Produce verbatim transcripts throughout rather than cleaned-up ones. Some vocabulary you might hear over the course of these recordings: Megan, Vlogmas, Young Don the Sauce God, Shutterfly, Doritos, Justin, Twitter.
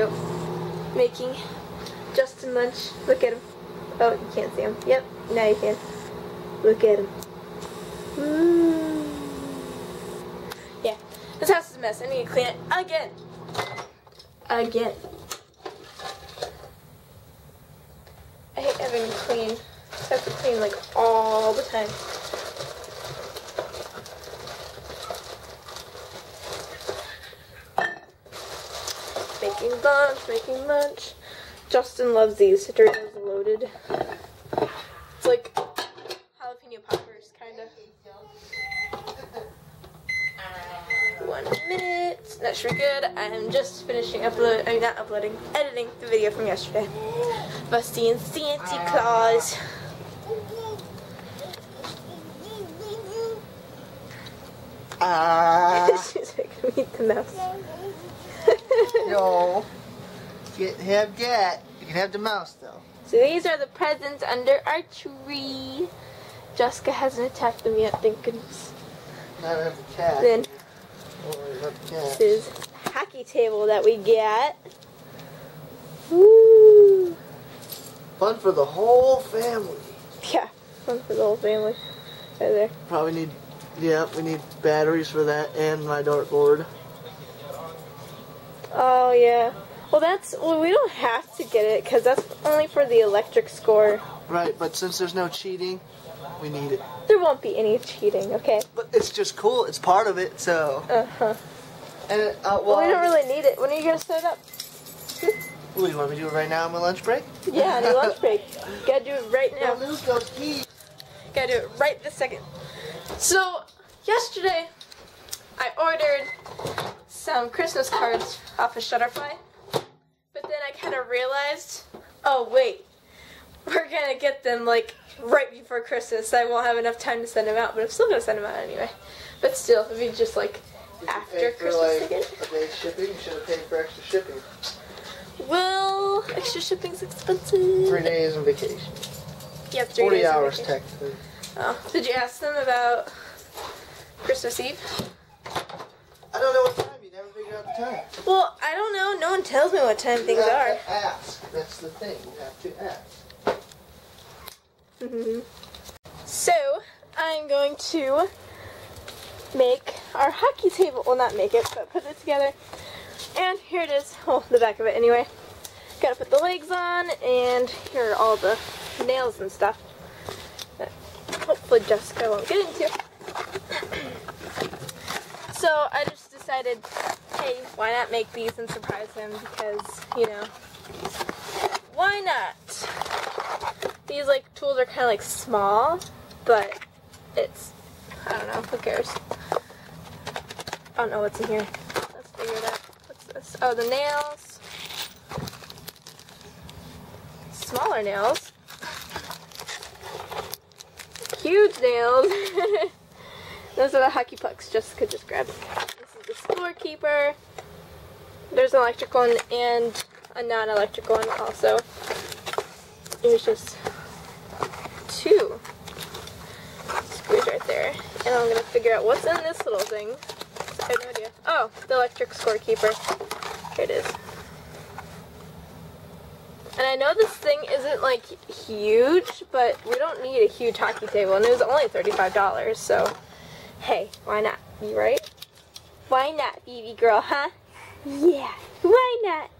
pursuit. Making Justin lunch. Look at him. Oh, you can't see him. Yep, now you can. Look at him. Mm. Yeah, this house is a mess. I need to clean it again. Again. I hate having to clean. I have to clean like all the time. Making lunch, making lunch. Justin loves these Doritos Loaded. It's like jalapeno poppers, kind of. One minute. That should be good. I'm just finishing upload. I mean, not uploading, editing the video from yesterday. Busty and Santa Claus. Uh. She's like, meet the mouse. No. Get, have that. You can have the mouse though. So these are the presents under our tree. Jessica hasn't attacked them yet, thank goodness. Not have a cat. Then this is a hockey table that we get. Woo! Fun for the whole family. Yeah, fun for the whole family. Right there. Probably need. Yeah, we need batteries for that and my dartboard. Oh yeah. Well, that's well, we don't have to get it because that's only for the electric score. Right, but since there's no cheating, we need it. There won't be any cheating, okay? But it's just cool. It's part of it, so. Uh huh. And it, uh, well, well, we don't really need it. When are you gonna set it up? Well, you want me to do it right now on my lunch break? Yeah, on your lunch break. Gotta do it right now. Gotta do it right this second. So yesterday, I ordered some Christmas cards off of Shutterfly. But then I kind of realized, oh wait, we're going to get them like right before Christmas. I won't have enough time to send them out, but I'm still going to send them out anyway. But still, it'd be just like did after Christmas like, again. A day's shipping? You should have paid for extra shipping. Well, extra shipping's expensive. Three days on vacation. Yep, three days on vacation. forty hours technically. Oh, did you ask them about Christmas Eve? I don't know what time. You never figured out the time. Well, I don't know. No one tells me what time you things have are. To ask. That's the thing. You have to ask. Mm-hmm. So I'm going to make our hockey table. Well, not make it, but put it together. And here it is. Oh, the back of it anyway. Gotta put the legs on, and here are all the nails and stuff that hopefully Jessica won't get into. So I just decided, hey, why not make these and surprise him because, you know, why not? These, like, tools are kind of, like, small, but it's, I don't know, who cares? I don't know what's in here. Let's figure it out. What's this? Oh, the nails. Smaller nails. Huge nails. Those are the hockey pucks Jessica just grabbed. This is the scorekeeper. There's an electric one and a non-electric one also. There's just two screws right there. And I'm going to figure out what's in this little thing. I have no idea. Oh, the electric scorekeeper. Here it is. And I know this thing isn't like huge, but we don't need a huge hockey table. And it was only thirty-five dollars, so... Hey, why not? You right? Why not, B B girl, huh? Yeah, why not?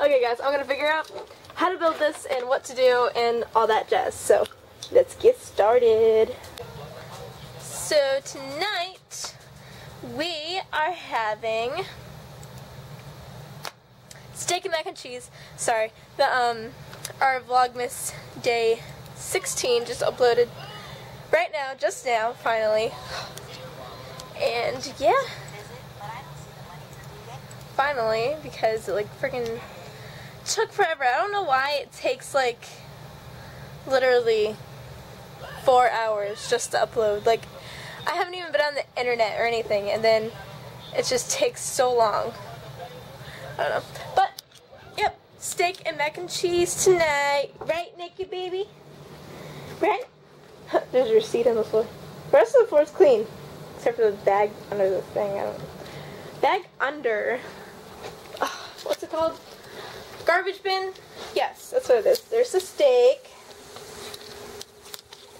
Okay, guys, I'm going to figure out how to build this and what to do and all that jazz. So, let's get started. So, tonight we are having steak and mac and cheese. Sorry, the um, our Vlogmas day sixteen just uploaded. Right now, just now, finally, and yeah, finally, because it like freaking took forever. I don't know why it takes like literally four hours just to upload. Like, I haven't even been on the internet or anything, and then it just takes so long. I don't know, but yep, steak and mac and cheese tonight, right, Nikki baby, right? There's a receipt on the floor. The rest of the floor is clean. Except for the bag under the thing. I don't know. Bag under. Oh, what's it called? Garbage bin? Yes, that's what it is. There's a steak.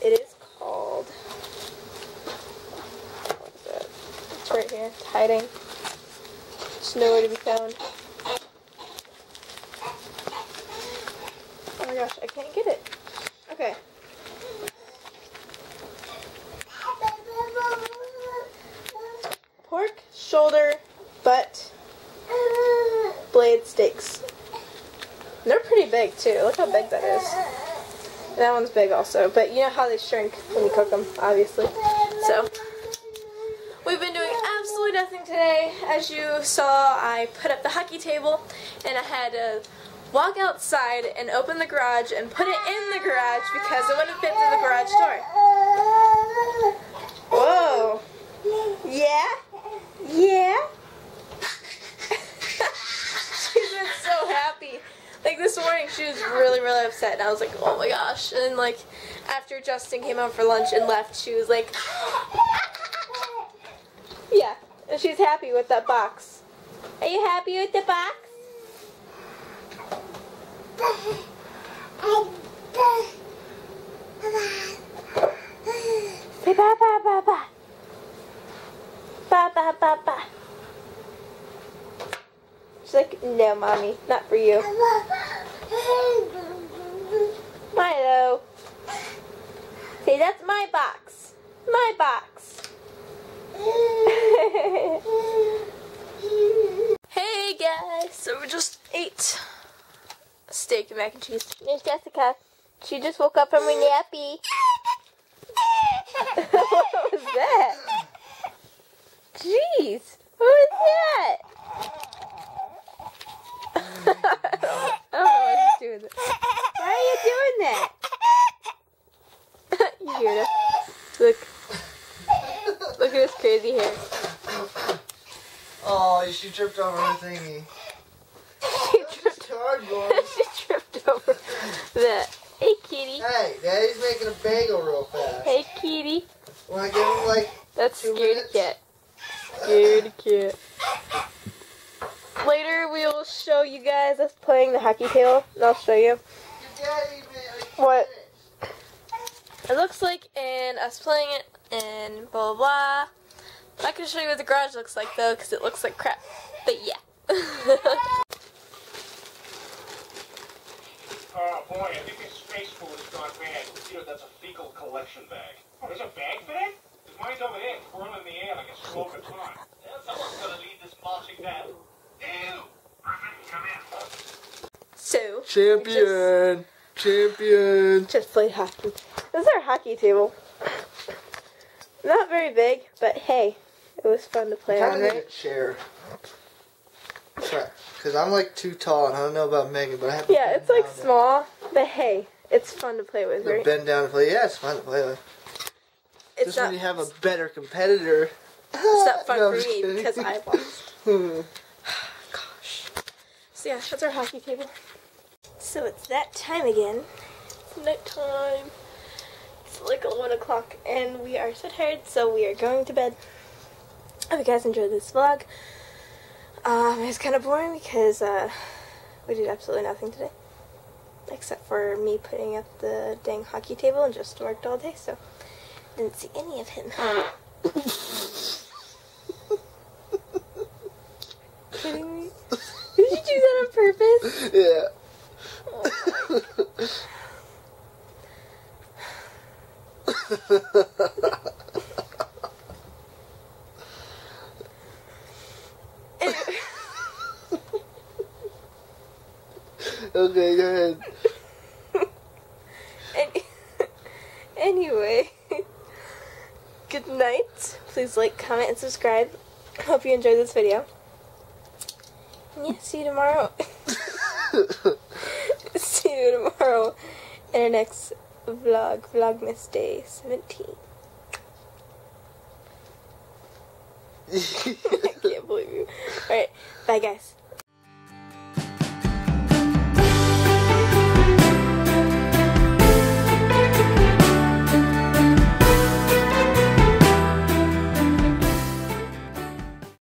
It is called, what is that? It's right here. It's hiding. It's nowhere to be found. Oh my gosh, I can't get it. Okay. Pork shoulder butt blade steaks. They're pretty big too. Look how big that is. And that one's big also. But you know how they shrink when you cook them, obviously. So we've been doing absolutely nothing today. As you saw, I put up the hockey table and I had a walk outside and open the garage and put it in the garage because it wouldn't fit through the garage door. Whoa. Yeah? Yeah? She's been so happy. Like this morning she was really, really upset and I was like, oh my gosh. And then like after Justin came home for lunch and left, she was like, yeah. And she's happy with that box. Are you happy with the box? Say bye bye bye bye. Bye bye bye bye. She's like, no mommy, not for you. Milo. Say that's my box. My box. Hey guys, so we just ate steak and mac and cheese. There's Jessica. She just woke up from her nappy. What was that? Jeez. What was that? I don't know why she's doing that. Why are you doing that? You hear that? Look. Look at his crazy hair. Oh, she tripped over her thingy. She tripped over She tripped over that. Hey, kitty. Hey, Daddy's making a bagel real fast. Hey, kitty. Want to give him like That's two scaredy minutes? cat. Scaredy cat. Later, we will show you guys us playing the hockey table, and I'll show you what it looks like and us playing it and blah, blah, blah. I'm not going to show you what the garage looks like, though, because it looks like crap. But, yeah. Oh boy, I think this space pool has gone bad. You know, that's a fecal collection bag. Oh, there's a bag for that? Because mine's over there, twirling in the air like a slow guitar. Yeah, someone's gonna lead this marching band. Ew! Griffin, come in. So, champion! Just, champion! Just played hockey. This is our hockey table. Not very big, but hey, it was fun to play on, right? Share. Because I'm like too tall, and I don't know about Megan, but I have to Yeah, it's like small, there. but hey, it's fun to play with, right? Bend down and play. Yeah, it's fun to play with. It's Just not, when you have a better competitor. It's not fun no, for me kidding. because I lost. Gosh. So yeah, that's our hockey table. So it's that time again. It's night time. It's like eleven o'clock, and we are so tired, so we are going to bed. I hope you guys enjoyed this vlog. Um, it was kind of boring because uh, we did absolutely nothing today, except for me putting up the dang hockey table and just worked all day, so didn't see any of him. Kidding me? Did you do that on purpose? Yeah. Oh my God. Okay, go ahead. Any anyway, good night. Please like, comment, and subscribe. Hope you enjoyed this video. And yeah, see you tomorrow. See you tomorrow in our next vlog, Vlogmas Day seventeen. I can't believe you. Alright, bye guys.